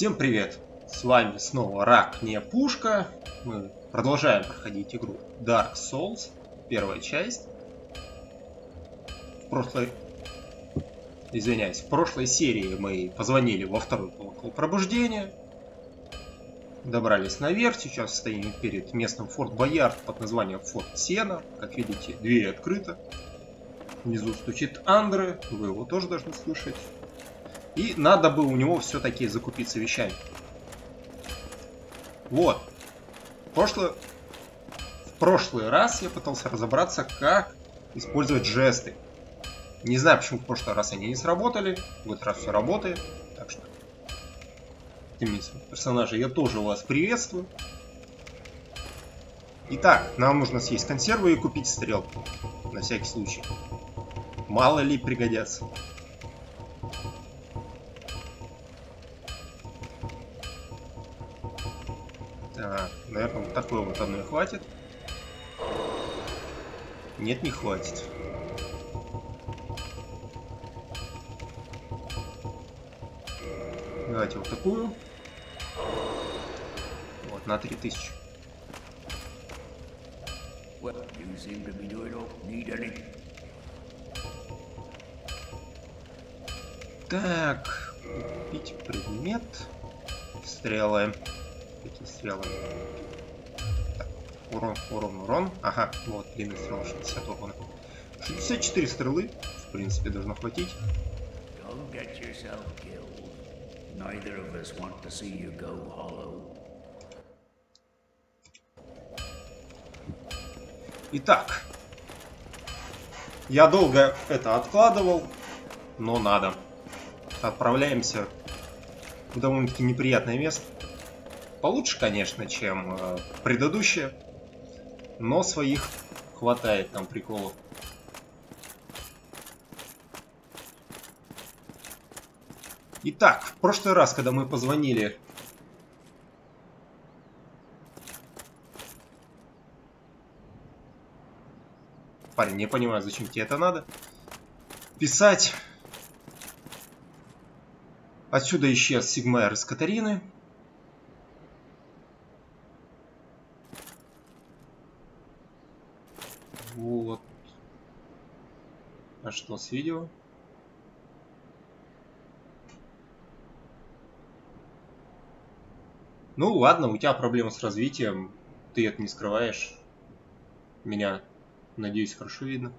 Всем привет! С вами снова Рак не Пушка. Мы продолжаем проходить игру Dark Souls, первая часть. В прошлой серии мы позвонили во второй колокол пробуждения. Добрались наверх, сейчас стоим перед местным Форт Боярд под названием Форт Сена. Как видите, дверь открыта. Внизу стучит Андре, вы его тоже должны слышать. И надо бы у него все-таки закупиться вещами. Вот. В прошлый раз я пытался разобраться, как использовать жесты. Не знаю, почему в прошлый раз они не сработали. В этот раз все работает. Так что, персонажи, я тоже вас приветствую. Итак, нам нужно съесть консервы и купить стрелку. На всякий случай. Мало ли пригодятся. Так, наверное, вот такой вот одной хватит. Нет, не хватит. Давайте вот такую. Вот, на 3000. Так, купить предмет. Стрелы. Какие стрелы? Так, урон. Ага, вот, длинный стрел 60 урона. 64 стрелы, в принципе, должно хватить. Итак, я долго это откладывал, но надо. Отправляемся в довольно-таки неприятное место. Получше, конечно, чем предыдущее, но своих хватает там приколов. Итак, в прошлый раз, когда мы позвонили парень, не понимаю, зачем тебе это надо. Писать. Отсюда исчез Сигмайер из Катарины. Вот. А что с видео? Ну ладно, у тебя проблема с развитием. Ты это не скрываешь. Меня, надеюсь, хорошо видно.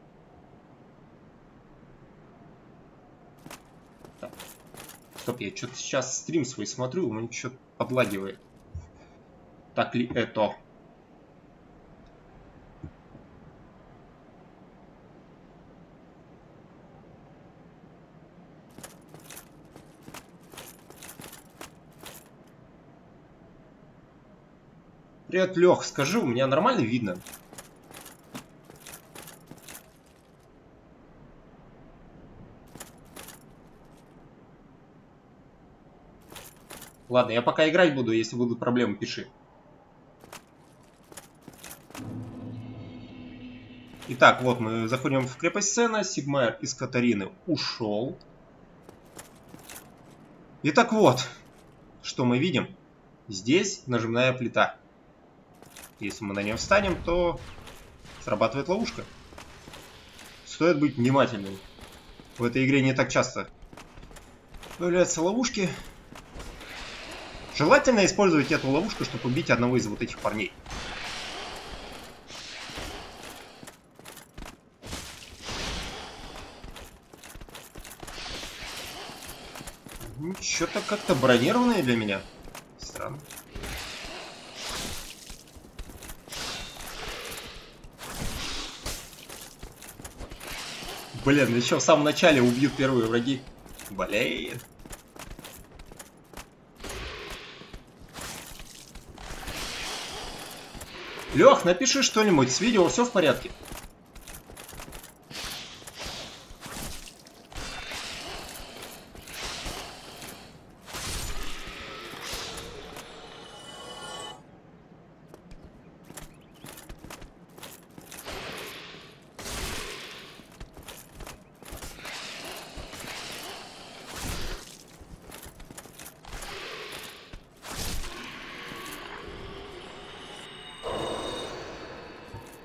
Так. Стоп, я что-то сейчас стрим свой смотрю, у меня что-то подлагивает. Так ли это? Привет, Лех, скажи, у меня нормально видно? Ладно, я пока играть буду, если будут проблемы, пиши. Итак, вот мы заходим в крепость Сена, Сигмайер из Катарины ушел. Итак, вот, что мы видим. Здесь нажимная плита. Если мы на нем встанем, то срабатывает ловушка. Стоит быть внимательным. В этой игре не так часто появляются ловушки. Желательно использовать эту ловушку, чтобы убить одного из вот этих парней. Что-то как-то бронированное для меня. Странно. Блин, еще в самом начале убьют первые враги. Блин. Лех, напиши что-нибудь. С видео все в порядке.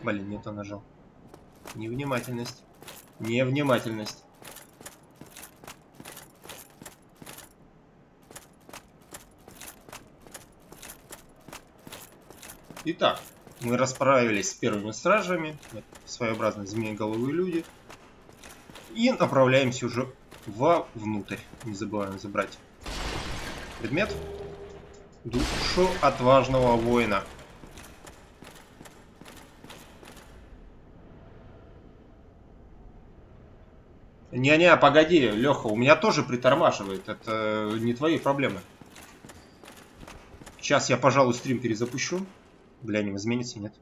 Блин, не то нажал. Невнимательность. Невнимательность. Итак, мы расправились с первыми стражами. Своеобразные змееголовые люди. И направляемся уже вовнутрь. Не забываем забрать предмет. Душу отважного воина. Не-не, погоди, Леха, у меня тоже притормаживает. Это не твои проблемы. Сейчас я, пожалуй, стрим перезапущу. Глянем, изменится, нет.